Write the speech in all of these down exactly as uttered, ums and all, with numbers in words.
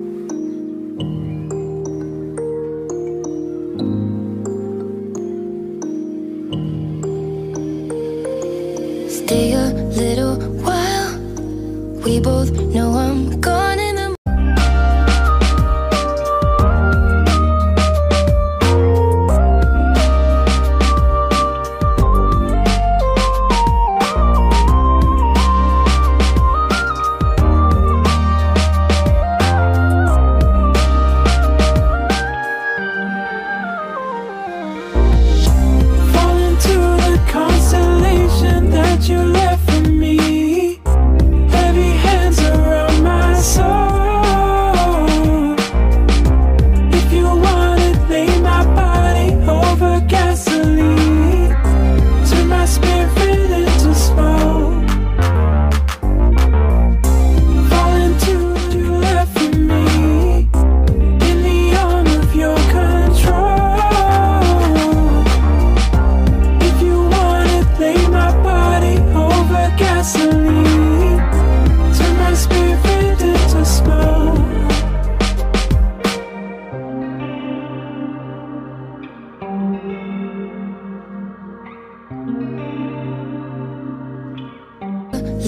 Stay a little while. We both know I'm gone in the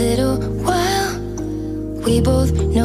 little while. We both know